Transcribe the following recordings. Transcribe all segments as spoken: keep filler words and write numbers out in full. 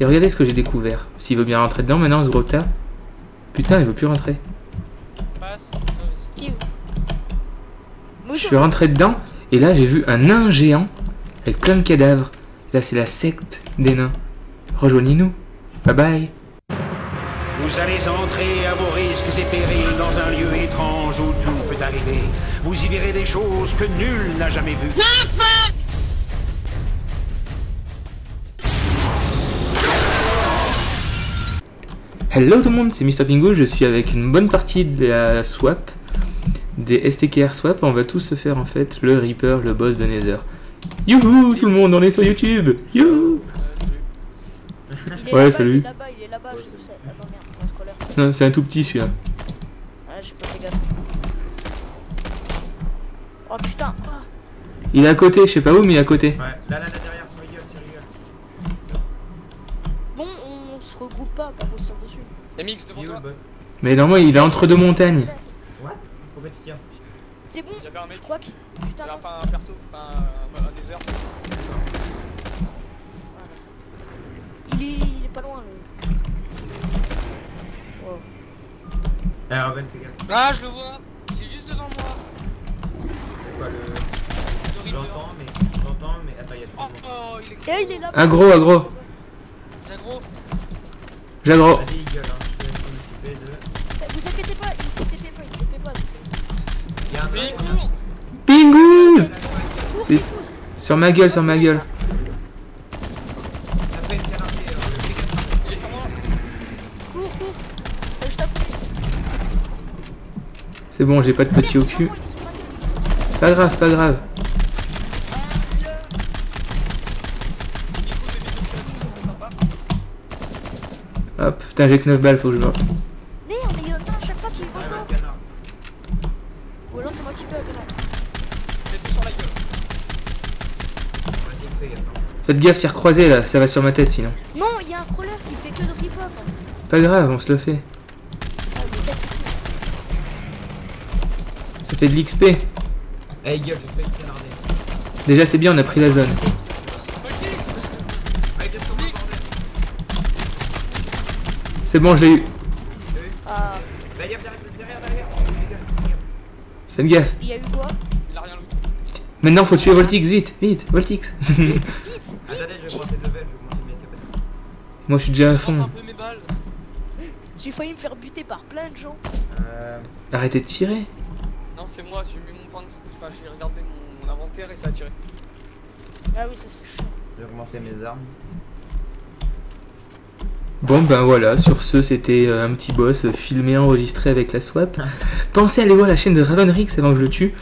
Et regardez ce que j'ai découvert. S'il veut bien rentrer dedans maintenant, ce gros tard. Putain, il veut plus rentrer. Je suis rentré dedans et là j'ai vu un nain géant avec plein de cadavres. Là c'est la secte des nains. Rejoignez-nous. Bye bye. Vous allez entrer à vos risques et périls dans un lieu étrange où tout peut arriver. Vous y verrez des choses que nul n'a jamais vues. Hello tout le monde, c'est Mr Pingu. Je suis avec une bonne partie de la swap. Des S T K R swap, on va tous se faire en fait le Reaper, le boss de Nether. Youhou tout le monde, on est sur YouTube. Youhou. Ouais, salut. Non, c'est un tout petit celui-là. Oh putain. Il est à côté, je sais pas où, mais il est à côté. Ouais, là, là, là derrière, sur les gueules, sur les gueules. Bon, on se regroupe pas, on se tire dessus. T'as mix devant toi. Mais non, moi, il est entre deux montagnes. C'est bon, je crois que... Putain, non. Enfin, un perso, enfin, un, un désert. Voilà. Il, est, il est pas loin, le... Wow. Ah, ben, ah, je le vois. Il est juste devant moi. C'est quoi, le... J'entends, mais... J'entends, mais... Attends, il y a tout le monde. Oh, oh, il est... Eh, il est là. Agro, agro. J'aggro. J'aggro. Allez, il gueule, hein. Je vais m'occuper de... Vous inquiétez pas, il s'est fait pas, il s'est fait pas. Pingu, c'est sur ma gueule, sur ma gueule. C'est bon, j'ai pas de petit au cul. Pas grave, pas grave. Hop, putain, j'ai que neuf balles, faut que je me... Faites gaffe, tir croisé là, ça va sur ma tête sinon. Non, il y a un crawler qui fait que de rip-hop. Pas grave, on se le fait. Ah, ça fait de l'X P. Hey, gueule, je fais le canardé. Déjà, c'est bien, on a pris la zone. C'est bon, je l'ai eu. Ah. Faites gaffe. Il y a eu quoi? Il a rien loupé. Maintenant, faut tuer Voltix, vite, vite, Voltix. Attendez, je vais monter de belles, je vais monter mes capacités. Moi je suis déjà à fond. J'ai failli me faire buter par plein de gens. Euh... Arrêtez de tirer. Non c'est moi, j'ai mis mon point de... Enfin j'ai regardé mon... mon inventaire et ça a tiré. Ah oui ça c'est chiant. J'ai augmenté mes armes. Bon ben voilà, sur ce c'était un petit boss filmé, enregistré avec la swap. Pensez à aller voir la chaîne de Ravenrix avant que je le tue.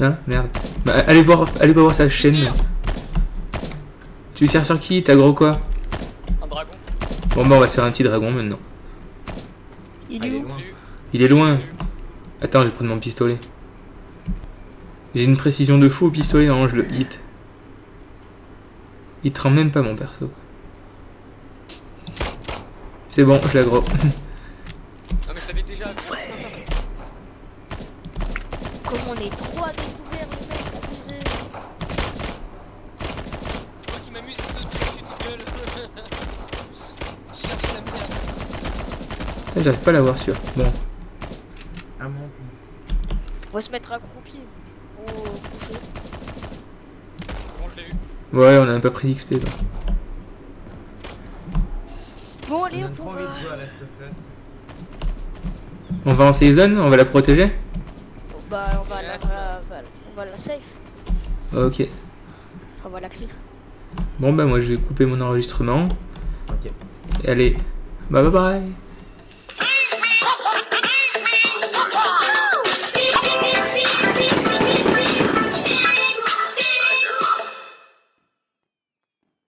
Ah merde. Bah allez voir, allez pas voir sa chaîne. Tu tires sur qui? T'as gros quoi? Un dragon. Bon bah on va se faire un petit dragon maintenant. Il est où? Il est loin. Attends, je vais prendre mon pistolet. J'ai une précision de fou au pistolet, non je le hit. Il te rend même pas mon perso. C'est bon, je l'aggro. Non mais je l'avais déjà. Comme on est trois découverts, les mecs, abusés. Moi qui m'amuse de dessus de gueule. Je cherche la merde. J'arrive pas à l'avoir sûr. Bon. Ah mon. On va se mettre accroupi. Au coucher. Bon, je l'ai eu. Ouais, on a même pas pris d'X P. Bon, allez, on, on trop va... envie de jouer à Last of Us. On va en saison, on va la protéger. Bah on va, la, on va la safe. Ok. On va la clear. Bon bah moi je vais couper mon enregistrement. Ok. Et allez, bye bye bye.